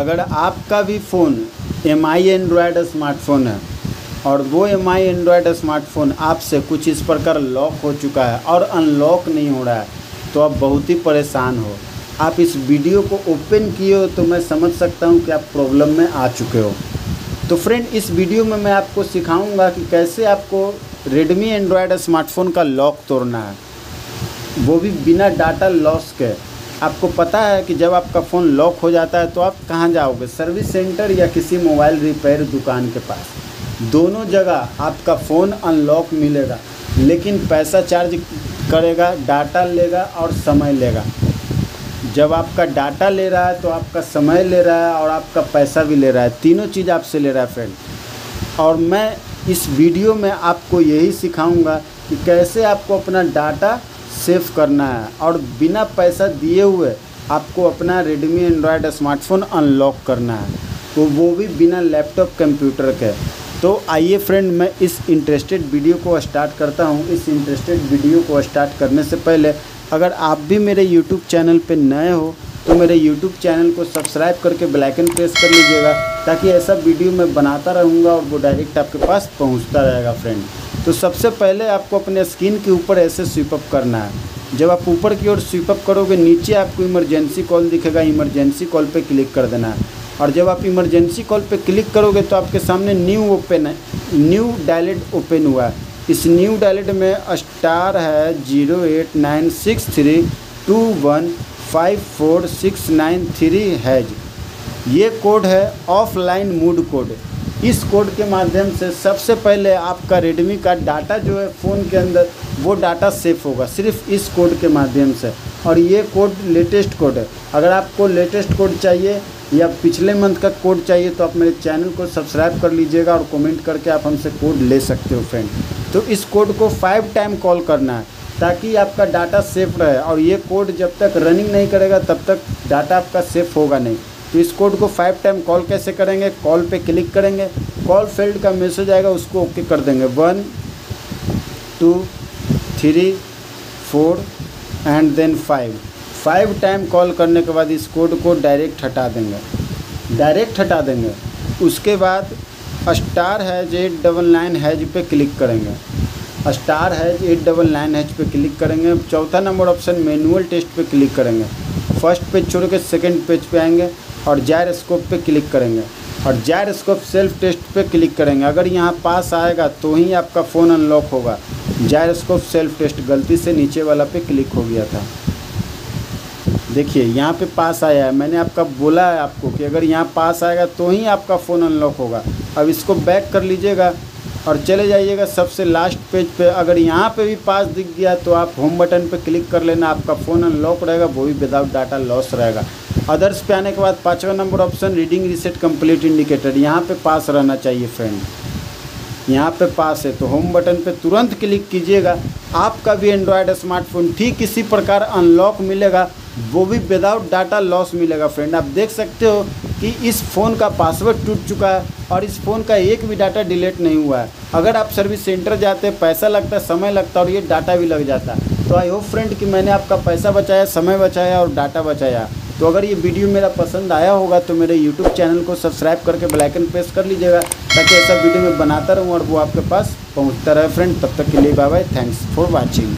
अगर आपका भी फ़ोन एमआई एंड्रॉयड स्मार्टफोन है और वो एमआई एंड्रॉयड स्मार्टफोन आपसे कुछ इस प्रकार लॉक हो चुका है और अनलॉक नहीं हो रहा है, तो आप बहुत ही परेशान हो। आप इस वीडियो को ओपन किए हो तो मैं समझ सकता हूँ कि आप प्रॉब्लम में आ चुके हो। तो फ्रेंड, इस वीडियो में मैं आपको सिखाऊँगा कि कैसे आपको रेडमी एंड्रॉयड स्मार्टफोन का लॉक तोड़ना है, वो भी बिना डाटा लॉस के। आपको पता है कि जब आपका फ़ोन लॉक हो जाता है तो आप कहाँ जाओगे, सर्विस सेंटर या किसी मोबाइल रिपेयर दुकान के पास। दोनों जगह आपका फ़ोन अनलॉक मिलेगा, लेकिन पैसा चार्ज करेगा, डाटा लेगा और समय लेगा। जब आपका डाटा ले रहा है तो आपका समय ले रहा है और आपका पैसा भी ले रहा है, तीनों चीज़ आपसे ले रहा है फ्रेंड। और मैं इस वीडियो में आपको यही सिखाऊँगा कि कैसे आपको अपना डाटा सेव करना है और बिना पैसा दिए हुए आपको अपना रेडमी एंड्रॉयड स्मार्टफोन अनलॉक करना है, तो वो भी बिना लैपटॉप कंप्यूटर के। तो आइए फ्रेंड, मैं इस इंटरेस्टेड वीडियो को स्टार्ट करता हूँ। इस इंटरेस्टेड वीडियो को स्टार्ट करने से पहले अगर आप भी मेरे यूट्यूब चैनल पर नए हो तो मेरे यूट्यूब चैनल को सब्सक्राइब करके बेल आइकन प्रेस कर लीजिएगा, ताकि ऐसा वीडियो मैं बनाता रहूँगा और वो डायरेक्ट आपके पास पहुँचता रहेगा फ्रेंड। तो सबसे पहले आपको अपने स्क्रीन के ऊपर ऐसे स्वीप अप करना है। जब आप ऊपर की ओर स्वीप अप करोगे, नीचे आपको इमरजेंसी कॉल दिखेगा, इमरजेंसी कॉल पे क्लिक कर देना है। और जब आप इमरजेंसी कॉल पे क्लिक करोगे तो आपके सामने न्यू डायलेट ओपन हुआ है। इस न्यू डायलेट में स्टार है 089632154693 हैज, ये कोड है ऑफलाइन मोड कोड। इस कोड के माध्यम से सबसे पहले आपका रेडमी का डाटा जो है फ़ोन के अंदर, वो डाटा सेफ होगा सिर्फ इस कोड के माध्यम से। और ये कोड लेटेस्ट कोड है। अगर आपको लेटेस्ट कोड चाहिए या पिछले मंथ का कोड चाहिए तो आप मेरे चैनल को सब्सक्राइब कर लीजिएगा और कमेंट करके आप हमसे कोड ले सकते हो फ्रेंड। तो इस कोड को 5 टाइम कॉल करना है ताकि आपका डाटा सेफ रहे, और ये कोड जब तक रनिंग नहीं करेगा तब तक डाटा आपका सेफ होगा नहीं। तो इस कोड को 5 टाइम कॉल कैसे करेंगे, कॉल पे क्लिक करेंगे, कॉल फील्ड का मैसेज आएगा, उसको ओके कर देंगे 1 2 3 4 एंड देन 5 टाइम कॉल करने के बाद इस कोड को डायरेक्ट हटा देंगे, उसके बाद स्टार है 899 हैज पे क्लिक करेंगे, स्टार है 899 हैज पे क्लिक करेंगे। चौथा नंबर ऑप्शन मैनुअल टेस्ट पे क्लिक करेंगे, फर्स्ट पेज छोड़ के सेकेंड पेज पे आएंगे और जायरोस्कोप पे क्लिक करेंगे और जायरोस्कोप सेल्फ टेस्ट पे क्लिक करेंगे। अगर यहाँ पास आएगा तो ही आपका फ़ोन अनलॉक होगा। जायरोस्कोप सेल्फ टेस्ट गलती से नीचे वाला पे क्लिक हो गया था, देखिए यहाँ पे पास आया है। मैंने आपका बोला है आपको कि अगर यहाँ पास आएगा तो ही आपका फ़ोन अनलॉक होगा। अब इसको बैक कर लीजिएगा और चले जाइएगा सबसे लास्ट पेज पे। अगर यहाँ पे भी पास दिख गया तो आप होम बटन पे क्लिक कर लेना, आपका फ़ोन अनलॉक रहेगा, वो भी विदाउट डाटा लॉस रहेगा। अदर्स पे आने के बाद 5वां number option reading reset complete indicator, यहाँ पे पास रहना चाहिए फ्रेंड। यहाँ पे पास है तो होम बटन पे तुरंत क्लिक कीजिएगा। आपका भी एंड्रॉयड स्मार्टफोन ठीक इसी प्रकार अनलॉक मिलेगा, वो भी विदाउट डाटा लॉस मिलेगा फ्रेंड। आप देख सकते हो कि इस फ़ोन का पासवर्ड टूट चुका है और इस फ़ोन का एक भी डाटा डिलीट नहीं हुआ है। अगर आप सर्विस सेंटर जाते पैसा लगता, समय लगता और ये डाटा भी लग जाता। तो आई होप फ्रेंड कि मैंने आपका पैसा बचाया, समय बचाया और डाटा बचाया। तो अगर ये वीडियो मेरा पसंद आया होगा तो मेरे यूट्यूब चैनल को सब्सक्राइब करके बेल आइकन प्रेस कर लीजिएगा, ताकि ऐसा वीडियो मैं बनाता रहूँ और वो आपके पास पहुँचता रहे फ्रेंड। तब तक के लिए bye bye, thanks for watching.